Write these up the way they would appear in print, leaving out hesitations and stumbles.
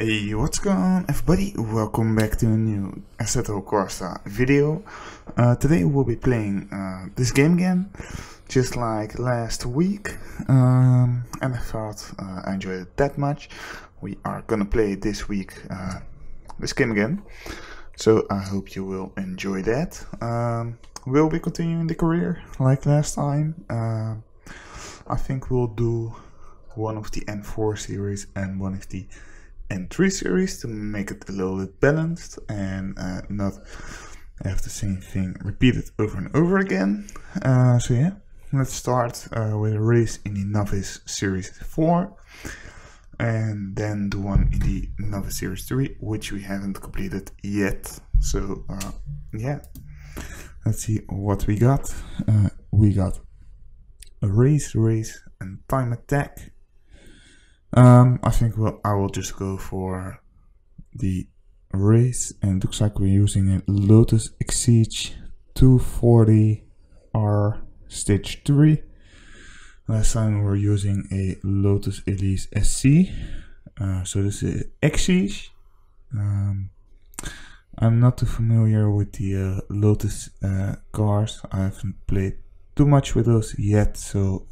Hey, what's going on everybody? Welcome back to a new Assetto Corsa video. Today we'll be playing this game again, just like last week, and I thought I enjoyed it that much. We are gonna play this week this game again, so I hope you will enjoy that. We'll be continuing the career like last time. I think we'll do one of the N4 series and one of the N3 series to make it a little bit balanced and not have the same thing repeated over and over again. So yeah, let's start with a race in the Novice Series 4 and then the one in the Novice Series 3, which we haven't completed yet. So yeah, let's see what we got. We got a race and time attack. I think I will just go for the race, and it looks like we're using a Lotus Exige 240R Stage 3. Last time we were using a Lotus Elise SC. So this is Exige. I'm not too familiar with the Lotus cars. I haven't played too much with those yet, so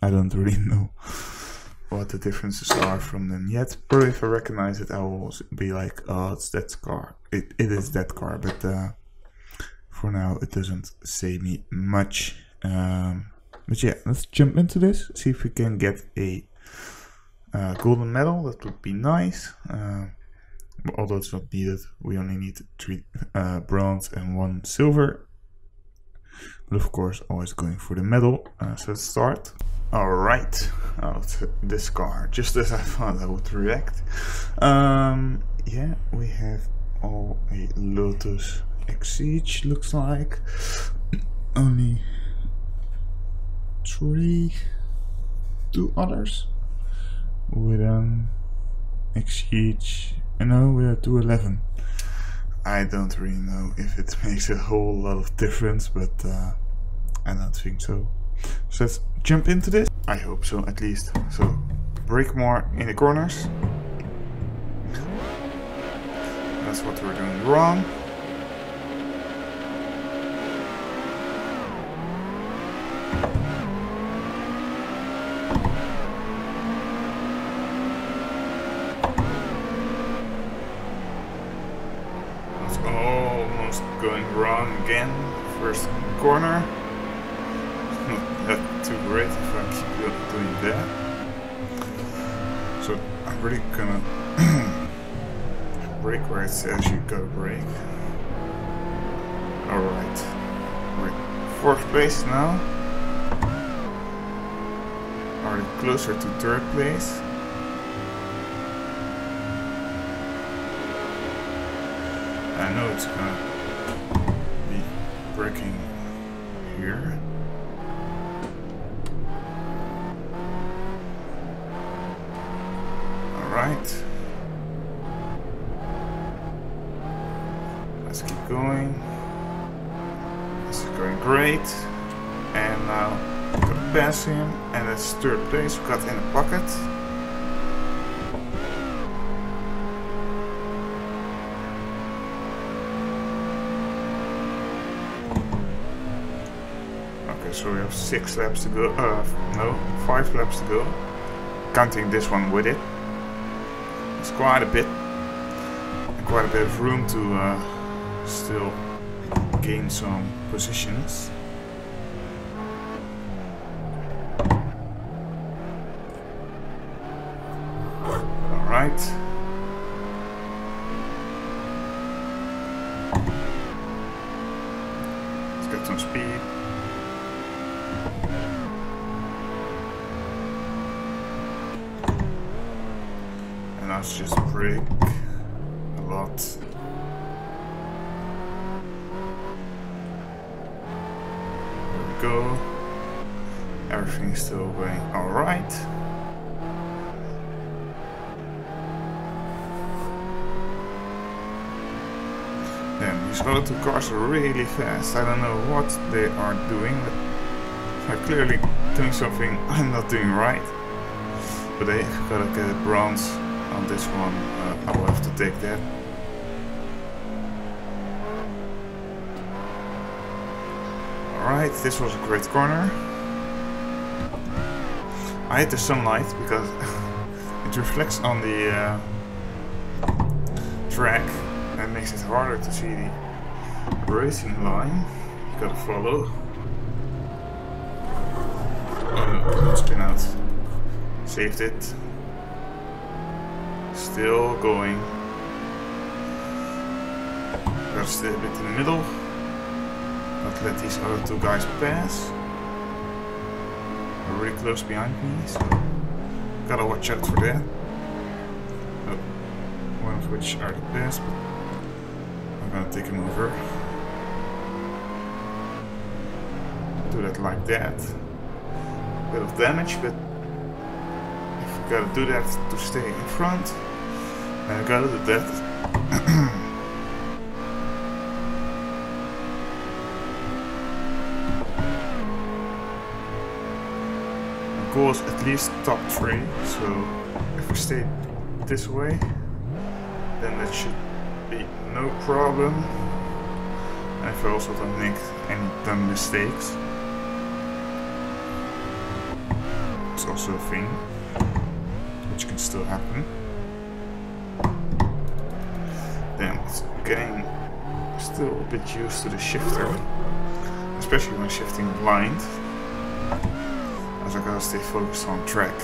I don't really know what the differences are from them yet. Probably if I recognize it, I will be like, oh, it's that car. It is that car, but for now it doesn't say me much. But yeah, let's jump into this, see if we can get a golden medal. That would be nice. Although it's not needed, we only need 3 bronze and 1 silver. But of course, always going for the medal. So let's start. Alright, out this car, just as I thought I would react. Yeah, we have a Lotus Exige, looks like. Only 2 others. With an Exige, and now we are 211. I don't really know if it makes a whole lot of difference, but I don't think so. So let's jump into this. I hope so, at least. So, brake more in the corners. That's what we're doing wrong. That's almost going wrong again. First corner. That's too great if I keep doing that. So I'm really gonna brake where it says you gotta brake. Alright, we're in 4th place now. Already closer to 3rd place. I know it's gonna be braking here. Right. Let's keep going. This is going great. And now we gotta pass him. And that's 3rd place. We got in the pocket. Okay, so we have 6 laps to go. No, 5 laps to go. Counting this one with it. It's quite a bit, of room to still gain some positions. All right. Let's get some speed. Let's just brake a lot. There we go. Everything's still going alright. Then these other 2 cars are really fast. I don't know what they are doing, but they're clearly doing something I'm not doing right. But they gotta get a bronze on this one I will have to take that. Alright, this was a great corner. I hate the sunlight because it reflects on the track and makes it harder to see the racing line. You gotta follow. Oh no, spin out. Saved it. Still going. Gotta stay a bit in the middle. Not let these other two guys pass. They're really close behind me, so gotta watch out for that. Oh, one of which are the best, but I'm gonna take him over. Do that like that. Bit of damage, but if you gotta do that to stay in front, then you gotta do that. Goal is at least top 3, so if we stay this way, then that should be no problem. And if I also don't make any dumb mistakes, it's also a thing which can still happen. Then it's getting still a bit used to the shifter, especially when shifting blind. I gotta stay focused on track.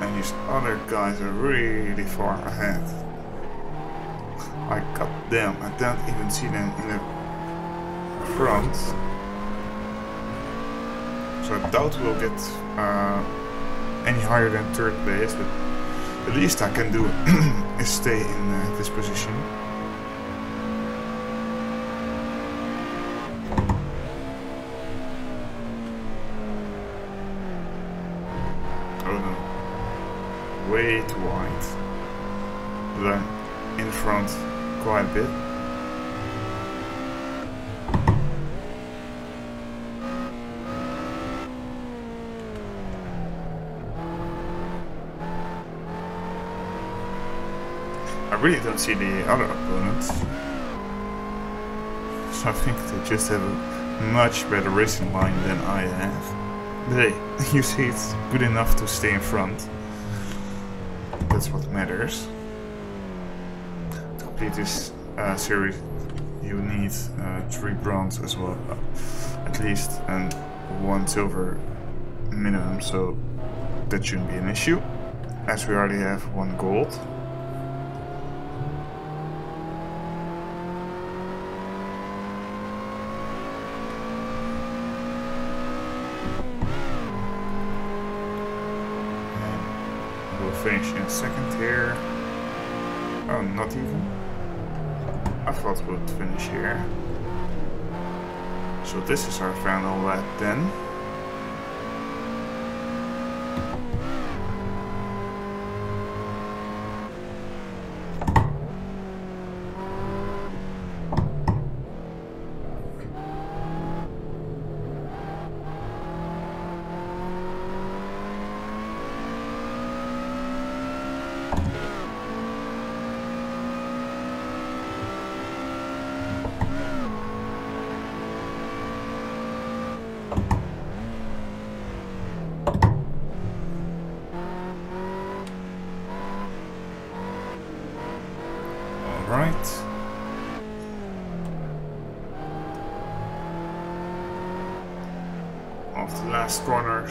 And these other guys are really far ahead. I got them, I don't even see them in the front. So I doubt we'll get any higher than third place, but the least I can do is stay in this position. Oh no, way too wide, but I'm in front quite a bit. I really don't see the other opponents, so I think they just have a much better racing line than I have. But hey, you see, it's good enough to stay in front. That's what matters. To complete this series, you need 3 bronze as well, at least, and 1 silver minimum. So that shouldn't be an issue, as we already have 1 gold. Finish in second here. Oh, not even. I thought we would finish here. So this is our final lap then. Of the last corners.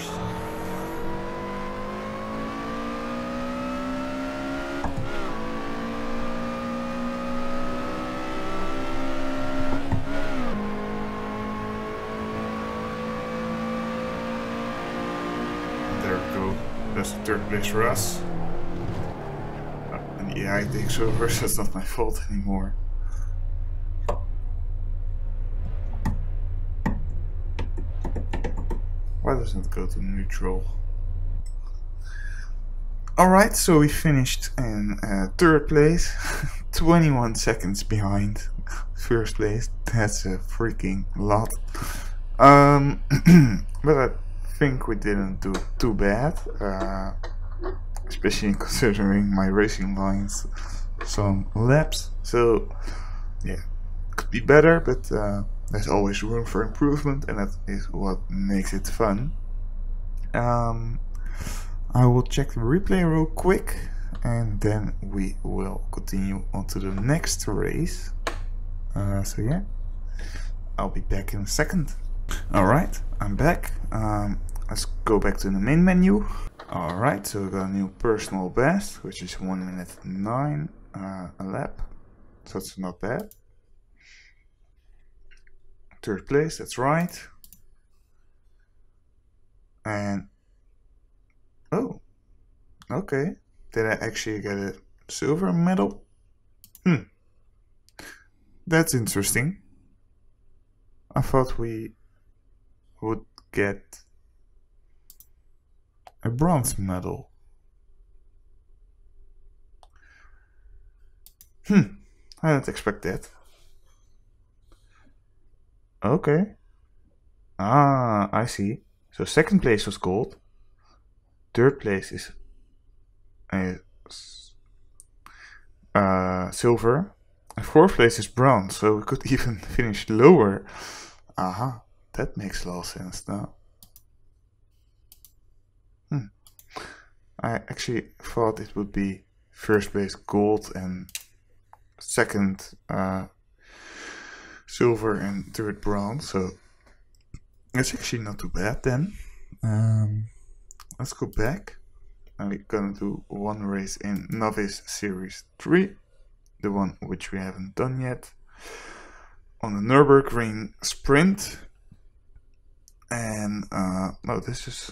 There we go. That's the third place for us. And yeah, I think so. That's not my fault anymore. Why doesn't it go to neutral? Alright, so we finished in third place, 21 seconds behind first place. That's a freaking lot. But I think we didn't do too bad, especially considering my racing lines some laps. So yeah, could be better, but there's always room for improvement, and that is what makes it fun. I will check the replay real quick, and then we will continue on to the next race. So yeah, I'll be back in a second. Alright, I'm back. Let's go back to the main menu. Alright, so we got a new personal best, which is 1:09 a lap, so that's not bad. Third place, that's right. And oh, okay. Did I actually get a silver medal? Hmm. That's interesting. I thought we would get a bronze medal. Hmm. I didn't expect that. Okay. Ah, I see. So second place was gold. Third place is silver, and fourth place is bronze, so we could even finish lower. Aha, that makes a lot of sense now. Hmm. I actually thought it would be first place gold and second silver and third bronze, so that's actually not too bad then. Let's go back, and we're gonna do one race in Novice Series 3, the one which we haven't done yet, on the Nürburgring Sprint. And no, this is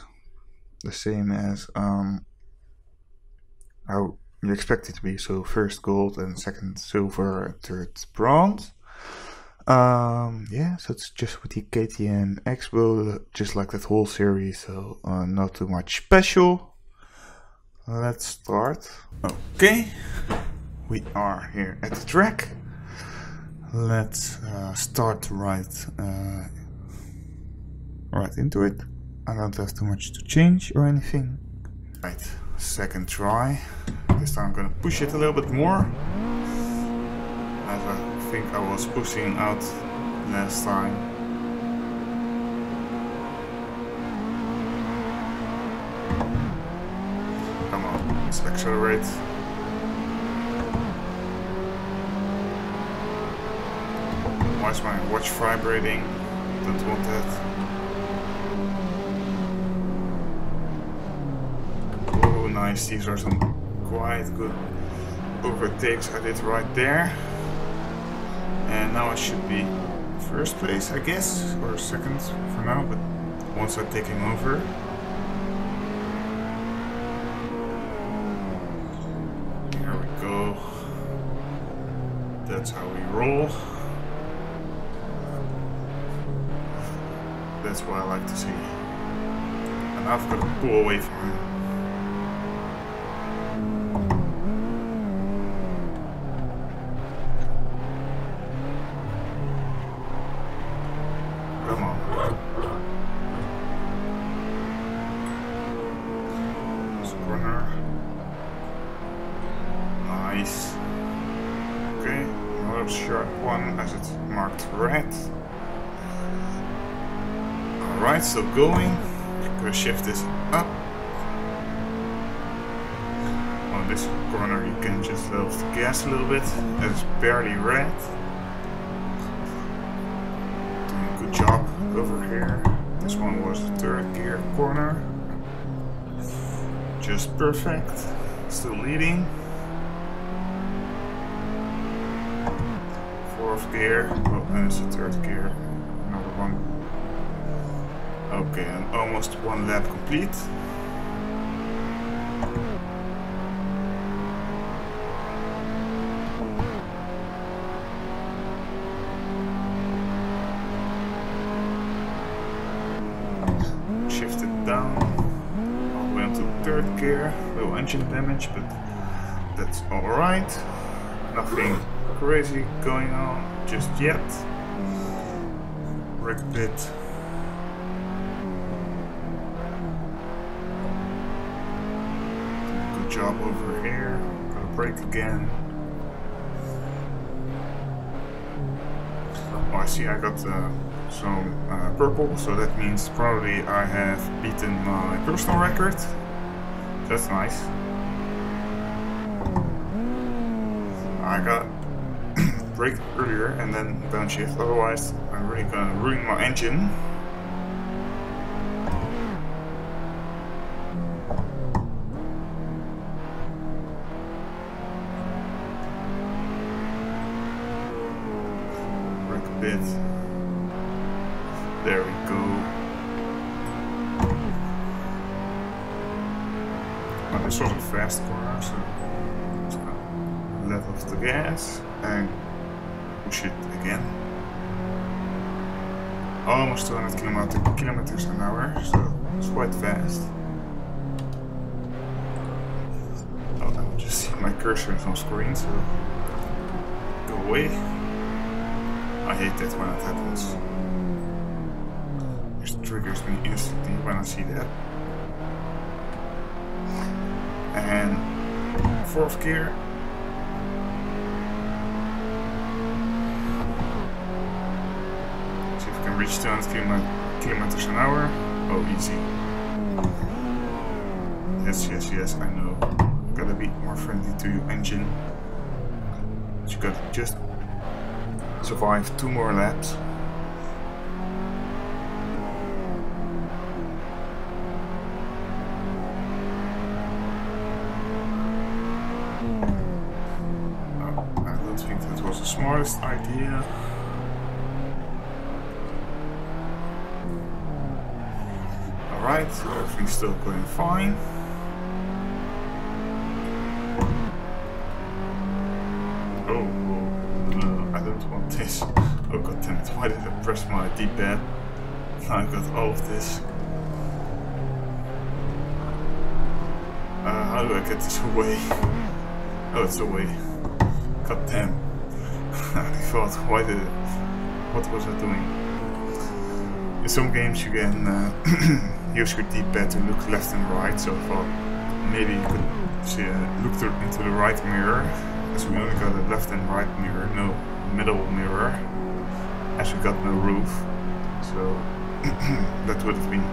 the same as how you expect it to be, so first gold and second silver and third bronze. Yeah, so it's just with the KTM Expo, just like that whole series, so not too much special. Let's start. Okay, we are here at the track. Let's start right into it. I don't have too much to change or anything. Right, second try. This time I'm gonna push it a little bit more. I think I was pushing out last time. Come on, let's accelerate. Why is my watch vibrating? Don't want that. Oh nice, these are some quite good overtakes I did right there. And now I should be first place, I guess, or second for now, but once I take him over. There we go. That's how we roll. That's what I like to see. And I've got to pull away from him. Still going. Gonna shift this up. On this corner you can just let off the gas a little bit. That's barely red. Doing a good job over here. This one was the third gear corner. Just perfect. Still leading. Fourth gear. Oh, and it's the third gear. Another one. Okay, I'm almost one lap complete. Shift it down, all the way up to third gear, little engine damage, but that's alright. Nothing crazy going on just yet. Wreck pit. Good job over here. Gonna brake again. Oh, I see I got some purple, so that means probably I have beaten my personal record. That's nice. I got brake earlier and then downshift, otherwise I'm really gonna ruin my engine. Almost 200 kilometers an hour, so it's quite fast. Oh, I just see my cursor is on screen, so go away. I hate that when it happens. It triggers me instantly when I see that. And fourth gear. Reach 200 kilometers an hour. Oh, easy. Yes, yes, yes, I know. You gotta be more friendly to your engine. You gotta just survive two more laps. Oh, I don't think that was the smartest idea. Alright, so everything's still going fine. Oh, no, I don't want this. Oh god damn it, why did I press my D-pad? Now I got all of this. How do I get this away? Oh, it's away. God damn. I thought, why did it? What was I doing? In some games you can... use your D-pad to look left and right, so I thought maybe you could look into the right mirror, as we only got a left and right mirror, no middle mirror, as we got no roof, so that would have been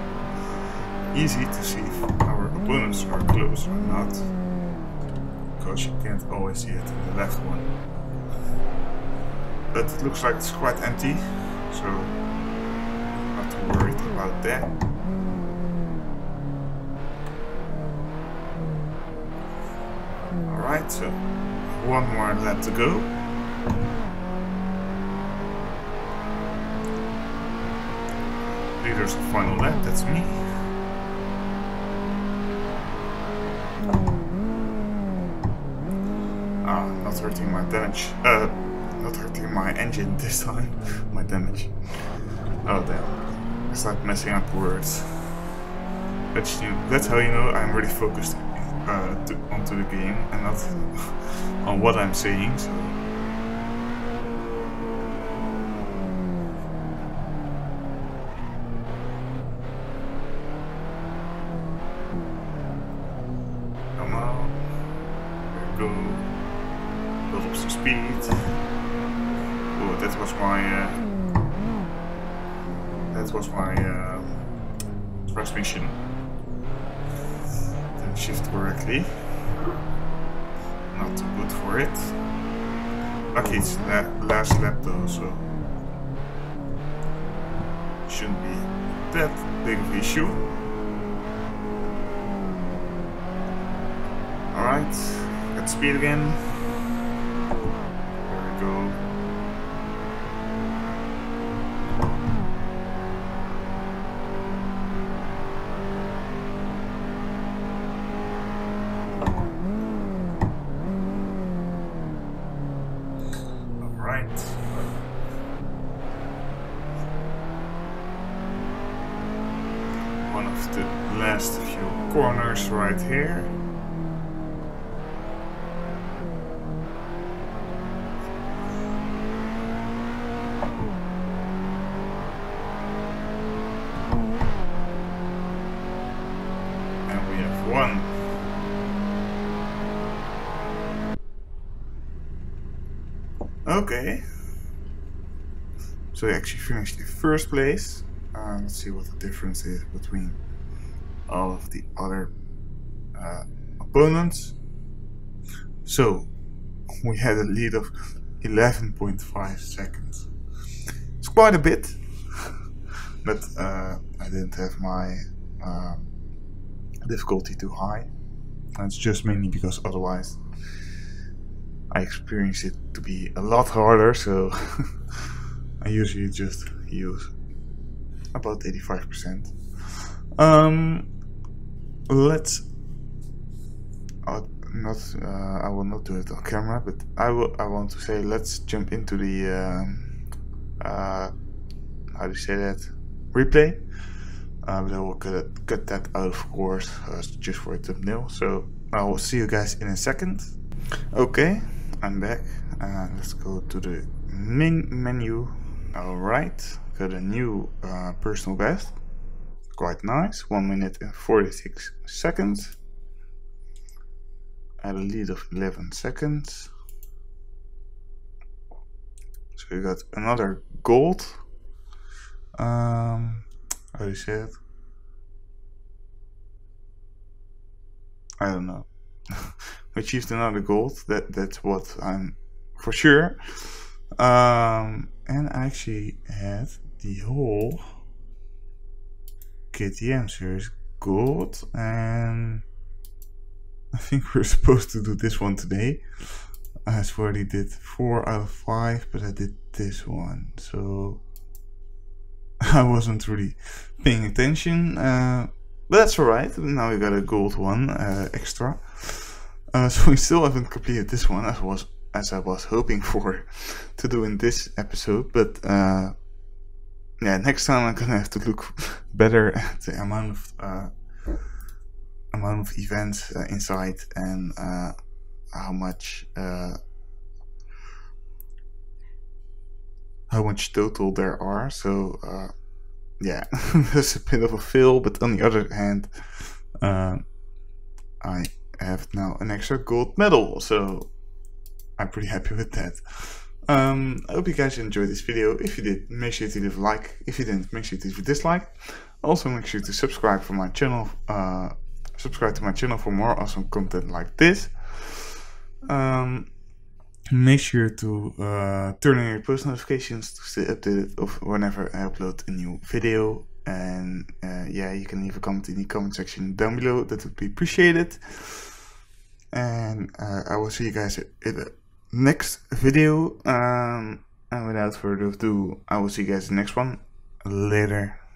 easy to see if our opponents are close or not, because you can't always see it in the left one. But it looks like it's quite empty, so not too worried about that. Alright, so one more lap to go. Leader's the final lap, that's me. Ah, not hurting my damage. Not hurting my engine this time. My damage. Oh damn. It's like messing up words. But that's how you know I'm really focused onto the game and not on what I'm saying, so come on, go build up some speed. Oh, that was my transmission. Shift correctly. Not too good for it. Lucky it's last lap though, so shouldn't be that big of an issue. Alright, at speed again. There we go. of the last few corners right here. And we have one. Okay, so we actually finished in first place. Let's see what the difference is between all of the other opponents. So we had a lead of 11.5 seconds. It's quite a bit, but I didn't have my difficulty too high. That's just mainly because otherwise I experienced it to be a lot harder, so I usually just use about 85%. I will not do it on camera, but I want to say let's jump into the how do you say that, replay, but I will cut that out, of course, just for a thumbnail. So I will see you guys in a second. Okay, I'm back. Let's go to the main menu. Alright, got a new personal best. Quite nice. 1 minute and 46 seconds. At a lead of 11 seconds. So we got another gold. How do you say it? I don't know. We achieved another gold. That's what I'm for sure. And I actually had the whole KTM series gold, and I think we're supposed to do this one today. I already did 4 out of 5, but I did this one, so I wasn't really paying attention. But that's alright, now we got a gold one extra. So we still haven't completed this one as I was hoping for to do in this episode, but yeah, next time I'm gonna have to look better at the amount of events inside, and how much total there are. So yeah, that's a bit of a fail, but on the other hand, I have now an extra gold medal, so I'm pretty happy with that. I hope you guys enjoyed this video. If you did, make sure to leave a like. If you didn't, make sure to leave a dislike. Also, make sure to subscribe for my channel. Subscribe to my channel for more awesome content like this. Make sure to turn on your post notifications to stay updated of whenever I upload a new video. And yeah, you can leave a comment in the comment section down below. That would be appreciated. And I will see you guys in the next video. And without further ado, I will see you guys in the next one. Later.